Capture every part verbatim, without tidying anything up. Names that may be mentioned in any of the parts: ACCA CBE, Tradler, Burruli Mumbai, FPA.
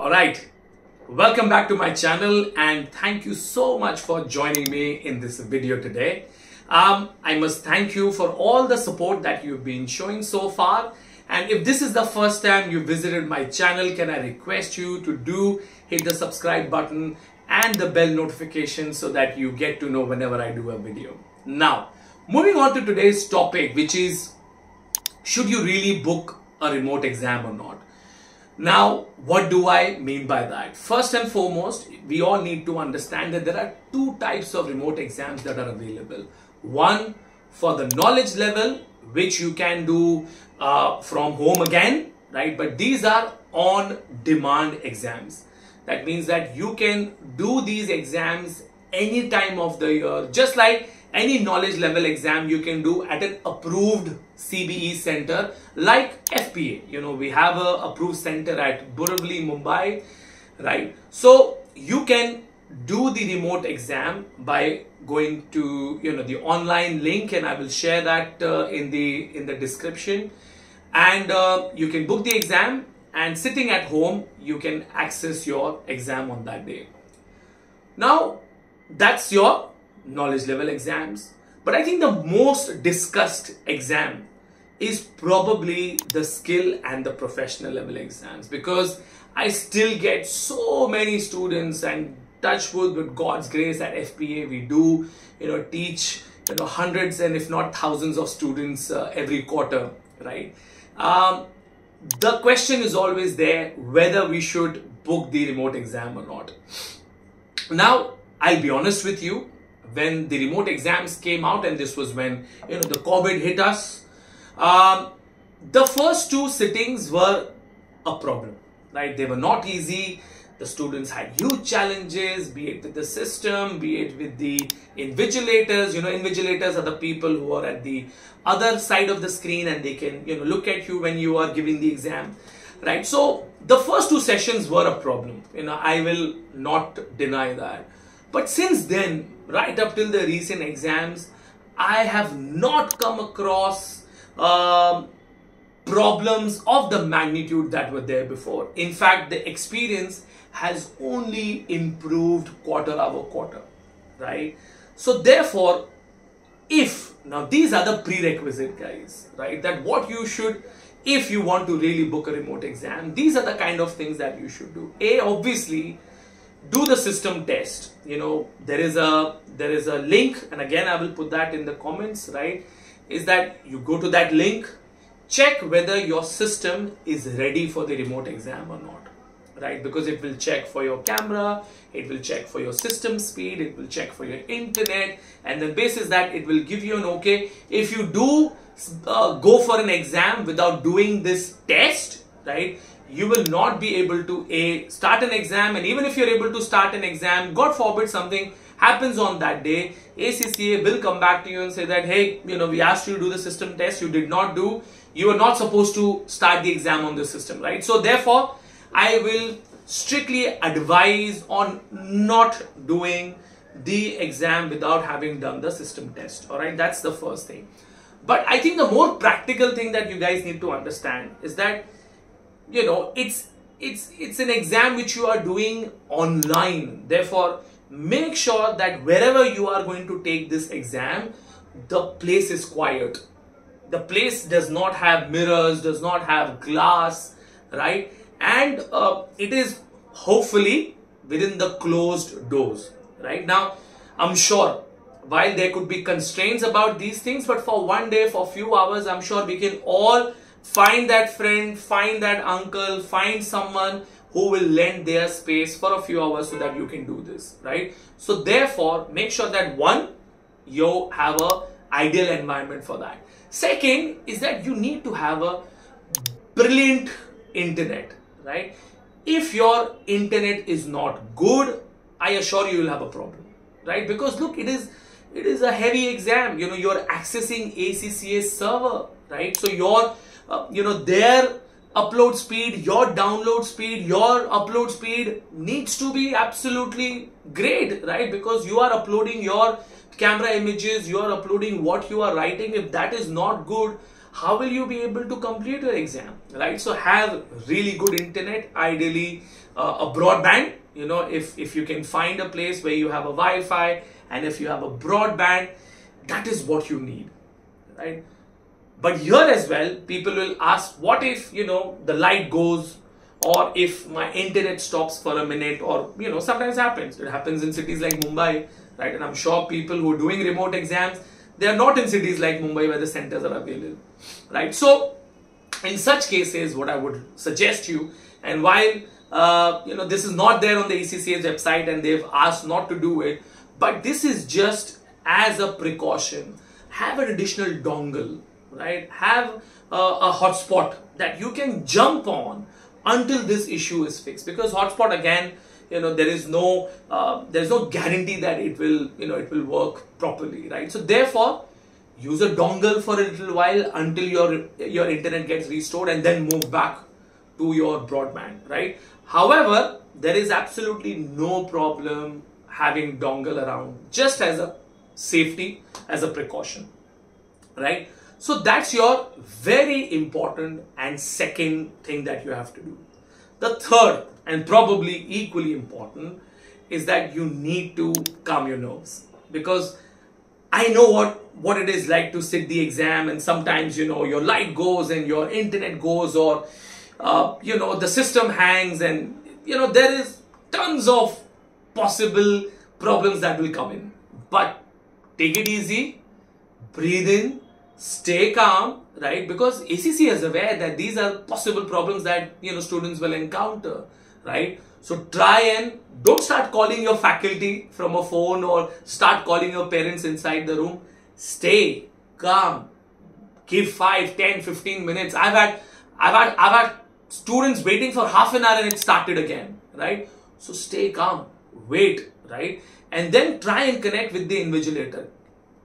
Alright, welcome back to my channel and thank you so much for joining me in this video today. Um, I must thank you for all the support that you've been showing so far. And if this is the first time you visited my channel, can I request you to do hit the subscribe button and the bell notification so that you get to know whenever I do a video. Now, moving on to today's topic, which is, should you really book a remote exam or not? Now, what do I mean by that? First and foremost, we all need to understand that there are two types of remote exams that are available. One, for the knowledge level, which you can do uh, from home again, right? But these are on-demand exams. That means that you can do these exams any time of the year, just like any knowledge level exam you can do at an approved C B E center like F P A. You know, we have a approved center at Burruli Mumbai, right? So you can do the remote exam by going to, you know, the online link, and I will share that uh, in the in the description. And uh, you can book the exam, and sitting at home you can access your exam on that day. Now, that's your knowledge level exams. But I think the most discussed exam is probably the skill and the professional level exams, because I still get so many students, and touch wood, with God's grace at F P A we do, you know, teach, you know, hundreds and if not thousands of students uh, every quarter, right? Um, the question is always there whether we should book the remote exam or not. Now, I'll be honest with you, when the remote exams came out, and this was when, you know, the COVID hit us, um, the first two sittings were a problem, right? They were not easy. The students had huge challenges, be it with the system, be it with the invigilators. You know, invigilators are the people who are at the other side of the screen, and they can, you know, look at you when you are giving the exam, right? So the first two sessions were a problem. You know, I will not deny that. But since then, right up till the recent exams, I have not come across um, problems of the magnitude that were there before. In fact, the experience has only improved quarter over quarter, right? So therefore, if, now these are the prerequisite, guys, right? That what you should, if you want to really book a remote exam, these are the kind of things that you should do. A, obviously, do the system test. You know, there is a, there is a link, and again, I will put that in the comments, right? Is that you go to that link, check whether your system is ready for the remote exam or not. Right, because it will check for your camera, it will check for your system speed, it will check for your internet, and then basis that it will give you an okay. If you do uh, go for an exam without doing this test, right, you will not be able to a start an exam. And even if you're able to start an exam, God forbid something happens on that day, A C C A will come back to you and say that, hey, you know, we asked you to do the system test, you did not do, you were not supposed to start the exam on the system, right? So therefore, I will strictly advise on not doing the exam without having done the system test. All right, that's the first thing. But I think the more practical thing that you guys need to understand is that, you know, it's it's it's an exam which you are doing online. Therefore, make sure that wherever you are going to take this exam, the place is quiet. The place does not have mirrors, does not have glass, right? And uh, it is hopefully within the closed doors, right? Now, I'm sure while there could be constraints about these things, but for one day, for a few hours, I'm sure we can all find that friend, find that uncle, find someone who will lend their space for a few hours so that you can do this, right? So therefore, make sure that one, you have an ideal environment for that. Second is that you need to have a brilliant internet. Right? If your internet is not good, I assure you, you'll have a problem, right? Because look, it is it is a heavy exam. You know, you're accessing A C C A server, right? So your uh, you know, their upload speed, your download speed, your upload speed needs to be absolutely great, right? Because you are uploading your camera images, you are uploading what you are writing. If that is not good, how will you be able to complete your exam, right? So have really good internet, ideally uh, a broadband, you know, if, if you can find a place where you have a Wi-Fi and if you have a broadband, that is what you need, right? But here as well, people will ask, what if, you know, the light goes or if my internet stops for a minute, or, you know, sometimes happens. It happens in cities like Mumbai, right? And I'm sure people who are doing remote exams, they are not in cities like Mumbai where the centers are available, right? So in such cases, what I would suggest you, and while, uh, you know, this is not there on the A C C A's website and they've asked not to do it, but this is just as a precaution, have an additional dongle, right? Have uh, a hotspot that you can jump on until this issue is fixed, because hotspot, again, you know, there is no uh, there is no guarantee that it will, you know, it will work properly, right? So therefore, use a dongle for a little while until your your internet gets restored, and then move back to your broadband, right? However, there is absolutely no problem having dongle around, just as a safety, as a precaution, right? So that's your very important and second thing that you have to do. The third and probably equally important is that you need to calm your nerves, because I know what, what it is like to sit the exam, and sometimes, you know, your light goes and your internet goes, or, uh, you know, the system hangs, and, you know, there is tons of possible problems that will come in. But take it easy, breathe in, stay calm, right? Because A C C A is aware that these are possible problems that, you know, students will encounter, right? So try and don't start calling your faculty from a phone or start calling your parents inside the room. Stay calm. Give five, ten, fifteen minutes. I've had, I've had, I've had students waiting for half an hour and it started again, right? So stay calm, wait, right? And then try and connect with the invigilator.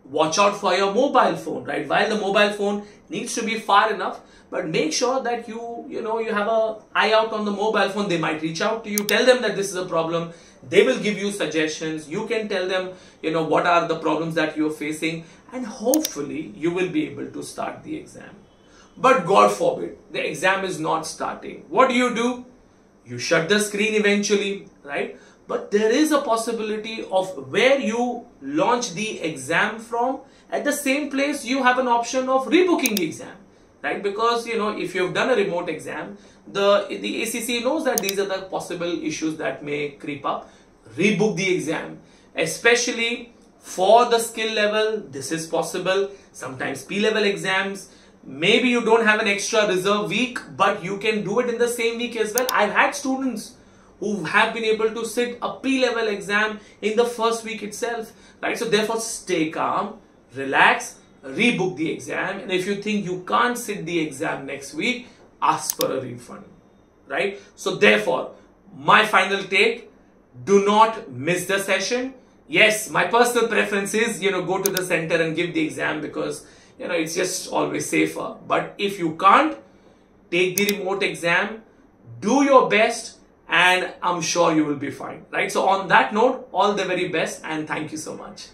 Watch out for your mobile phone, right? While the mobile phone needs to be far enough, but make sure that you, you know, you have an eye out on the mobile phone. They might reach out to you. Tell them that this is a problem. They will give you suggestions. You can tell them, you know, what are the problems that you're facing, and hopefully you will be able to start the exam. But God forbid, the exam is not starting. What do you do? You shut the screen eventually, right? But there is a possibility of where you launch the exam from, at the same place you have an option of rebooking the exam, right? Because, you know, if you've done a remote exam, the, the A C C A knows that these are the possible issues that may creep up. Rebook the exam, especially for the skill level. This is possible. Sometimes P level exams, maybe you don't have an extra reserve week, but you can do it in the same week as well. I've had students who have been able to sit a P level exam in the first week itself, right? So therefore, stay calm, relax, rebook the exam. And if you think you can't sit the exam next week, ask for a refund, right? So therefore, my final take, do not miss the session. Yes, my personal preference is, you know, go to the center and give the exam, because, you know, it's just always safer. But if you can't, take the remote exam, do your best, and I'm sure you will be fine, right? So on that note, all the very best, and thank you so much.